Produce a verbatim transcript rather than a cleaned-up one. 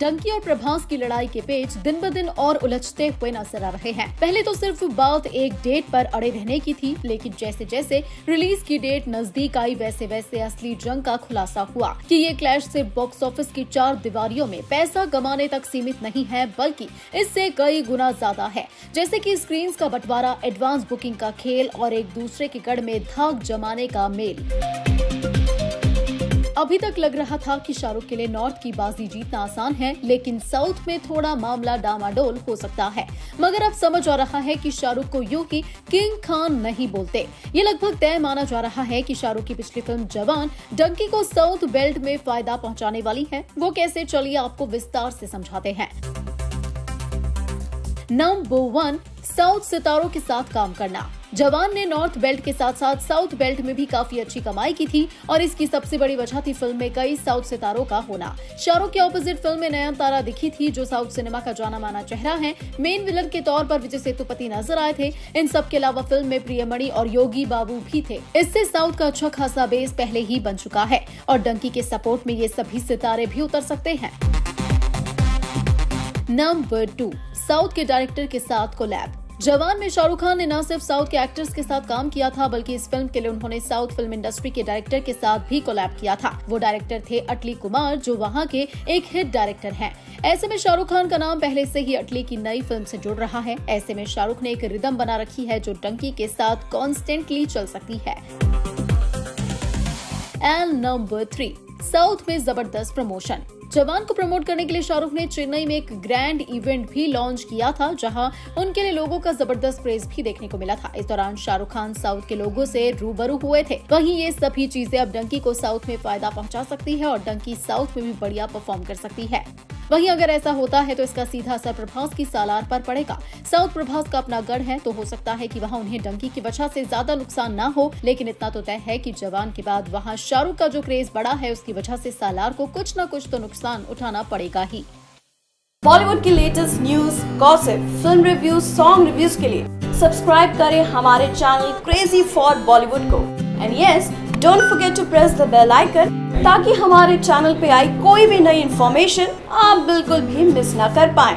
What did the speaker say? डंकी और प्रभास की लड़ाई के पेच दिन ब दिन और उलझते हुए नजर आ रहे हैं। पहले तो सिर्फ बात एक डेट पर अड़े रहने की थी, लेकिन जैसे जैसे रिलीज की डेट नजदीक आई वैसे वैसे असली जंग का खुलासा हुआ कि ये क्लैश सिर्फ बॉक्स ऑफिस की चार दीवारियों में पैसा कमाने तक सीमित नहीं है, बल्कि इससे कई गुना ज्यादा है। जैसे कि स्क्रीन्स का बंटवारा, एडवांस बुकिंग का खेल और एक दूसरे के गढ़ में धाक जमाने का मेल। अभी तक लग रहा था कि शाहरुख के लिए नॉर्थ की बाजी जीतना आसान है, लेकिन साउथ में थोड़ा मामला डामाडोल हो सकता है। मगर अब समझ आ रहा है कि शाहरुख को यूं कि किंग खान नहीं बोलते। ये लगभग तय माना जा रहा है कि शाहरुख की पिछली फिल्म जवान डंकी को साउथ बेल्ट में फायदा पहुंचाने वाली है। वो कैसे, चलिए आपको विस्तार से समझाते हैं। नंबर वन, साउथ सितारों के साथ काम करना। जवान ने नॉर्थ बेल्ट के साथ साथ साउथ बेल्ट में भी काफी अच्छी कमाई की थी और इसकी सबसे बड़ी वजह थी फिल्म में कई साउथ सितारों का होना। शाहरुख के ऑपोजिट फिल्म में नयन तारा दिखी थी, जो साउथ सिनेमा का जाना माना चेहरा है। मेन विलन के तौर पर विजय सेतुपति नजर आए थे। इन सब के अलावा फिल्म में प्रियमणि और योगी बाबू भी थे। इससे साउथ का अच्छा खासा बेस पहले ही बन चुका है और डंकी के सपोर्ट में ये सभी सितारे भी उतर सकते हैं। नंबर टू, साउथ के डायरेक्टर के साथ कोलैब। जवान में शाहरुख खान ने न सिर्फ साउथ के एक्टर्स के साथ काम किया था, बल्कि इस फिल्म के लिए उन्होंने साउथ फिल्म इंडस्ट्री के डायरेक्टर के साथ भी कोलैब किया था। वो डायरेक्टर थे अटली कुमार, जो वहां के एक हिट डायरेक्टर हैं। ऐसे में शाहरुख खान का नाम पहले से ही अटली की नई फिल्म से जुड़ रहा है। ऐसे में शाहरुख ने एक रिदम बना रखी है जो डंकी के साथ कॉन्स्टेंटली चल सकती है। एंड नंबर थ्री, साउथ में जबरदस्त प्रमोशन। जवान को प्रमोट करने के लिए शाहरुख ने चेन्नई में एक ग्रैंड इवेंट भी लॉन्च किया था, जहां उनके लिए लोगों का जबरदस्त क्रेज भी देखने को मिला था। इस दौरान शाहरुख खान साउथ के लोगों से रूबरू हुए थे। वहीं ये सभी चीजें अब डंकी को साउथ में फायदा पहुंचा सकती है और डंकी साउथ में भी बढ़िया परफॉर्म कर सकती है। वहीं अगर ऐसा होता है तो इसका सीधा असर प्रभास की सालार पर पड़ेगा। साउथ प्रभास का अपना गढ़ है, तो हो सकता है कि वहां उन्हें डंकी की वजह से ज्यादा नुकसान ना हो, लेकिन इतना तो तय है कि जवान के बाद वहां शाहरुख का जो क्रेज बढ़ा है उसकी वजह से सालार को कुछ न कुछ तो नुकसान उठाना पड़ेगा ही। बॉलीवुड की latest news, gossip, film reviews, song reviews के लिए सब्सक्राइब करें हमारे चैनल क्रेजी फॉर बॉलीवुड को। And yes, don't forget to press the bell icon, ताकि हमारे चैनल पे आई कोई भी नई इन्फॉर्मेशन आप बिल्कुल भी मिस ना कर पाएं।